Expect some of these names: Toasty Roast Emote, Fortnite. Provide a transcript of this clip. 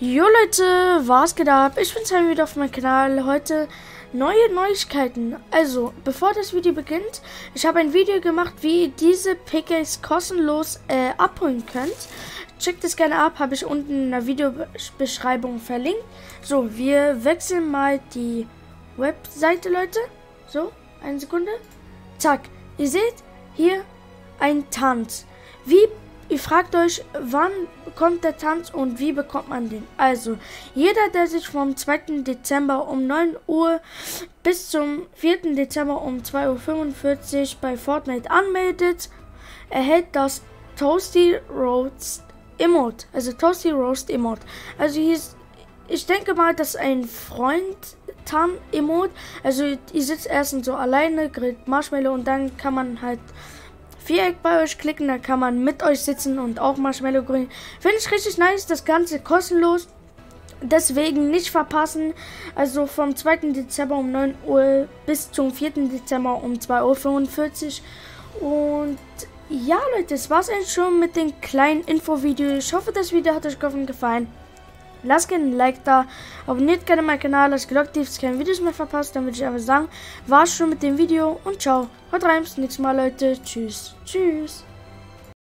Jo Leute, was geht ab? Ich bin's wieder auf meinem Kanal. Heute neue Neuigkeiten. Also, bevor das Video beginnt, ich habe ein Video gemacht, wie ihr diese Pickaxe kostenlos abholen könnt. Checkt es gerne ab, habe ich unten in der Videobeschreibung verlinkt. So, wir wechseln mal die Webseite, Leute. So, eine Sekunde. Zack, ihr seht hier einen Tanz. Ihr fragt euch, wann kommt der Tanz und wie bekommt man den? Also, jeder, der sich vom 2. Dezember um 9 Uhr bis zum 4. Dezember um 2.45 Uhr bei Fortnite anmeldet, erhält das Toasty Roast Emote. Also, Toasty Roast Emote. Also, hier ist, ich denke mal, das ist ein Freund-Tan-Emote. Also, ihr sitzt erstens so alleine, grillt Marshmallow und dann kann man halt Viereck bei euch klicken, dann kann man mit euch sitzen und auch Marshmallow grün. Finde ich richtig nice, das Ganze kostenlos. Deswegen nicht verpassen. Also vom 2. Dezember um 9 Uhr bis zum 4. Dezember um 2.45 Uhr. Und ja, Leute, das war's eigentlich schon mit dem kleinen Infovideo. Ich hoffe, das Video hat euch gefallen. Lasst gerne ein Like da, abonniert gerne meinen Kanal, lasst die Glocke aktiv, dass ihr keine Videos mehr verpasst. Dann würde ich einfach sagen, war's schon mit dem Video und ciao. Haut rein, bis zum nächsten Mal, Leute. Tschüss, tschüss.